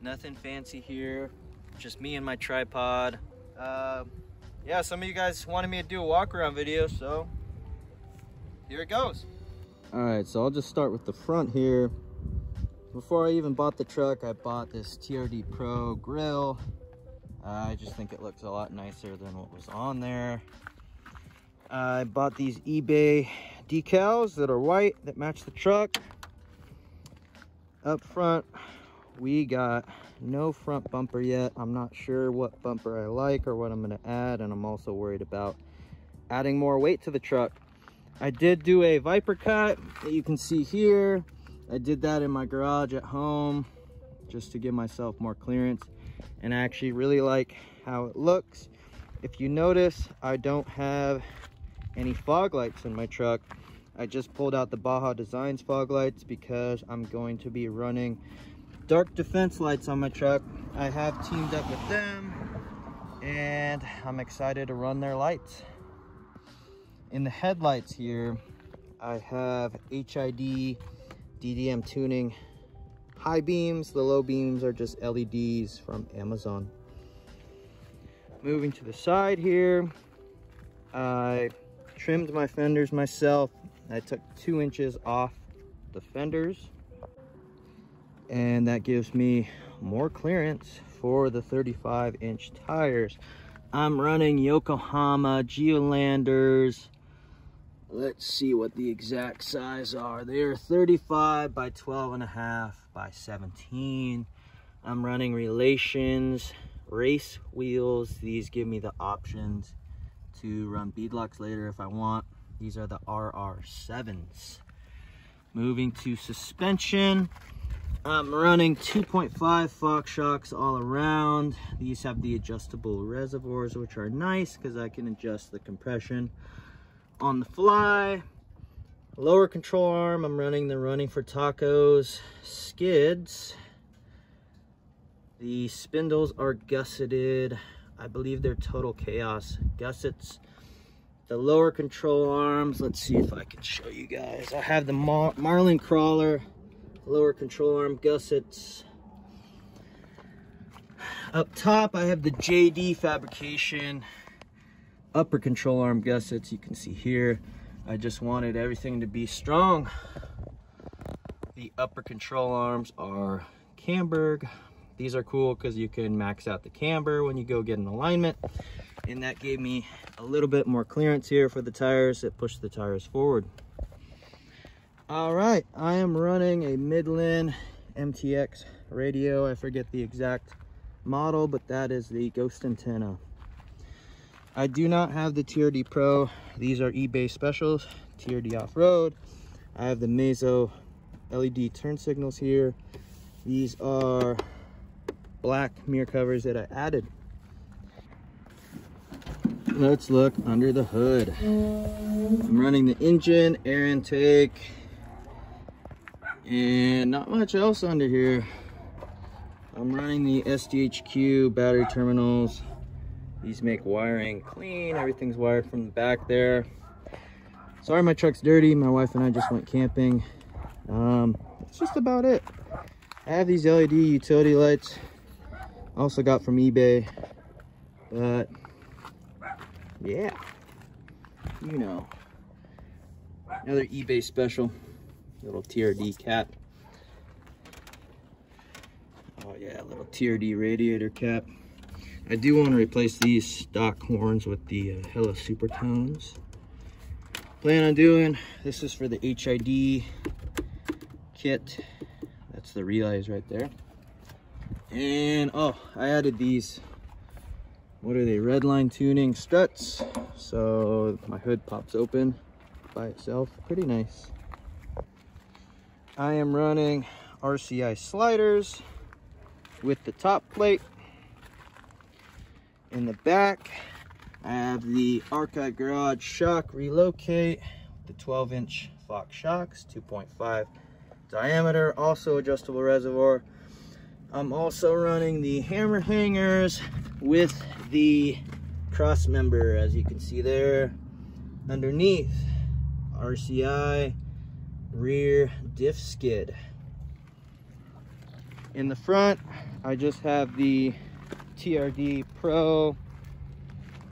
Nothing fancy here, just me and my tripod. Yeah, some of you guys wanted me to do a walk around video, so here it goes. All right, so I'll just start with the front here. Before I even bought the truck, I bought this TRD Pro grill. I just think it looks a lot nicer than what was on there. I bought these eBay decals that are white that match the truck. Up front, we got no front bumper yet. I'm not sure what bumper I like or what I'm going to add, and I'm also worried about adding more weight to the truck. I did do a Viper cut that you can see here. I did that in my garage at home just to give myself more clearance, and I actually really like how it looks. If you notice, I don't have any fog lights in my truck. I just pulled out the Baja Designs fog lights because I'm going to be running Dark Defense lights on my truck. I have teamed up with them and I'm excited to run their lights. In the headlights here, I have HID DDM tuning high beams. The low beams are just LEDs from Amazon. Moving to the side here, I trimmed my fenders myself. I took 2 inches off the fenders, and that gives me more clearance for the 35-inch tires. I'm running Yokohama Geolanders. Let's see what the exact size are. They're 35 by 12 and a half by 17. I'm running Relations Race Wheels. These give me the options to run beadlocks later if I want. These are the RR7s. Moving to suspension, I'm running 2.5 Fox shocks all around. These have the adjustable reservoirs, which are nice because I can adjust the compression on the fly. Lower control arm, I'm running the Running for Tacos skids. The spindles are gusseted. I believe they're Total Chaos gussets. The lower control arms, let's see if I can show you guys. I have the Marlin Crawler lower control arm gussets. Up top, I have the JD fabrication upper control arm gussets. You can see here, I just wanted everything to be strong. The upper control arms are Camburg. These are cool because you can max out the camber when you go get an alignment, and that gave me a little bit more clearance here for the tires. That pushed the tires forward. All right, I am running a Midland MTX radio. I forget the exact model, but that is the ghost antenna. I do not have the TRD Pro. These are eBay specials, TRD off-road. I have the meso LED turn signals here. These are black mirror covers that I added. Let's look under the hood. I'm running the engine, air intake, and not much else under here. I'm running the SDHQ battery terminals. These make wiring clean. Everything's wired from the back there. Sorry, my truck's dirty. My wife and I just went camping. That's just about it. I have these LED utility lights. Also got from eBay, but yeah, you know, another eBay special, little TRD cap. Oh yeah, little TRD radiator cap. I do want to replace these stock horns with the Hella Supertones. Plan on doing, this is for the HID kit. That's the relays right there. And oh, I added these, what are they, Redline tuning struts, so my hood pops open by itself. Pretty nice. I am running RCI sliders with the top plate. In the back, I have the Archive Garage shock relocate, the 12-inch Fox shocks, 2.5 diameter, also adjustable reservoir. I'm also running the hammer hangers with the cross member, as you can see there. Underneath, RCI rear diff skid. In the front, I just have the TRD Pro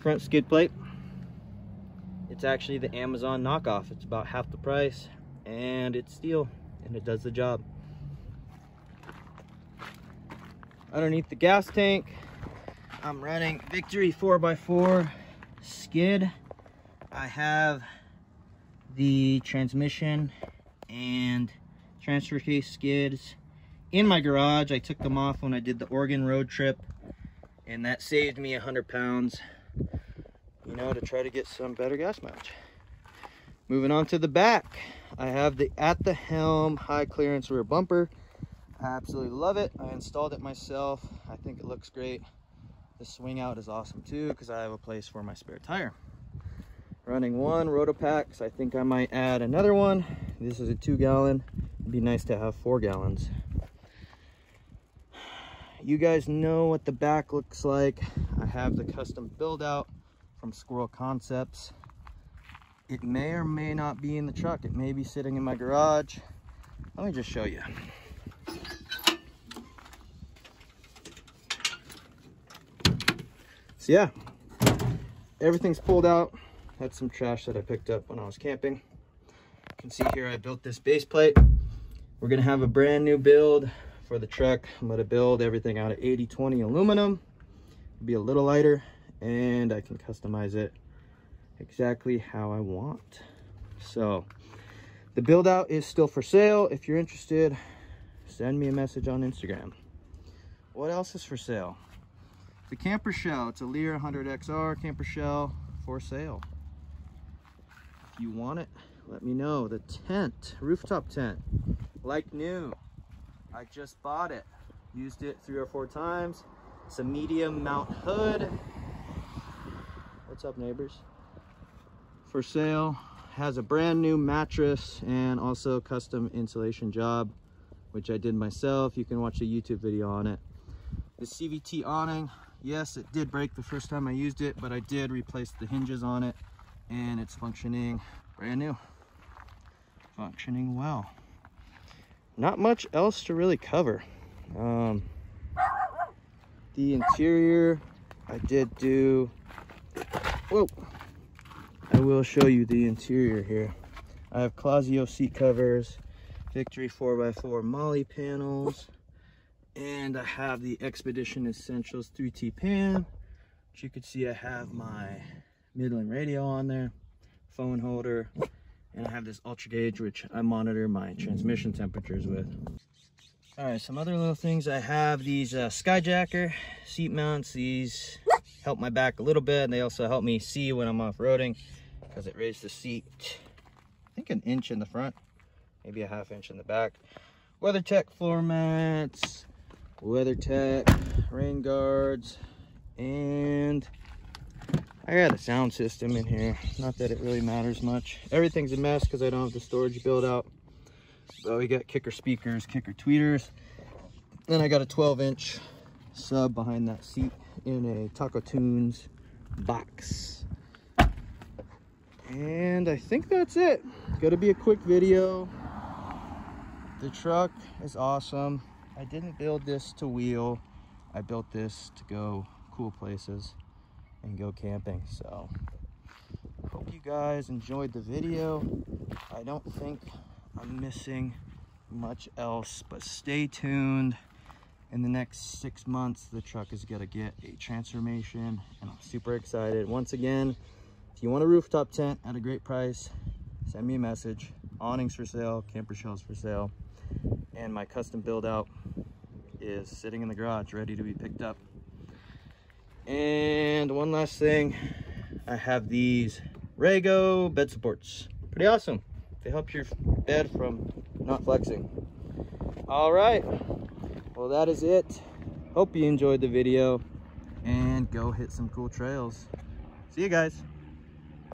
front skid plate. It's actually the Amazon knockoff. It's about half the price, and it's steel, and it does the job. Underneath the gas tank, I'm running Victory 4x4 skid. I have the transmission and transfer case skids in my garage. I took them off when I did the Oregon road trip, and that saved me 100 pounds, you know, to try to get some better gas mileage. Moving on to the back, I have the At the Helm high clearance rear bumper. I absolutely love it. I installed it myself. I think it looks great. The swing out is awesome too, because I have a place for my spare tire. Running one Rotopax. I think I might add another one. This is a 2 gallon. It'd be nice to have 4 gallons. You guys know what the back looks like. I have the custom build out from Squirrel Concepts. It may or may not be in the truck. It may be sitting in my garage. Let me just show you. So yeah, everything's pulled out. That's some trash that I picked up when I was camping. You can see here I built this base plate. We're gonna have a brand new build for the truck. I'm gonna build everything out of 8020 aluminum. It'll be a little lighter, and I can customize it exactly how I want. So the build out is still for sale. If you're interested, send me a message on Instagram. What else is for sale? The camper shell. It's a Lear 100XR camper shell for sale. If you want it, let me know. The tent, rooftop tent, like new. I just bought it, used it 3 or 4 times. It's a medium mount hood. What's up, neighbors? For sale. Has a brand new mattress and also custom insulation job, which I did myself. You can watch a YouTube video on it. The CVT awning, yes, it did break the first time I used it, but I did replace the hinges on it, and it's functioning brand new, functioning well. Not much else to really cover. The interior, I did do, whoa, I will show you the interior here. I have Clasio seat covers, Victory 4x4 Molly panels, and I have the Expedition Essentials 3T pan, which you can see I have my Midland radio on there, phone holder, and I have this ultra gauge, which I monitor my transmission temperatures with. All right, some other little things. I have these Skyjacker seat mounts. These help my back a little bit, and they also help me see when I'm off-roading, because it raised the seat, I think, 1 inch in the front, maybe 1/2 inch in the back. Weather Tech floor mats, Weather Tech rain guards, and I got a sound system in here. Not that it really matters much. Everything's a mess because I don't have the storage build out. But we got Kicker speakers, Kicker tweeters. Then I got a 12-inch sub behind that seat in a Taco Tunes box. And I think that's it. It's gotta be a quick video. The truck is awesome. I didn't build this to wheel. I built this to go cool places and go camping. So hope you guys enjoyed the video. I don't think I'm missing much else, but stay tuned. In the next 6 months, the truck is gonna get a transformation, and I'm super excited. Once again, if you want a rooftop tent at a great price, send me a message. Awnings for sale, camper shells for sale, and my custom build out is sitting in the garage ready to be picked up. And one last thing, I have these Rego bed supports. Pretty awesome. They help your bed from not flexing. All right, well, that is it. Hope you enjoyed the video, and go hit some cool trails. See you guys.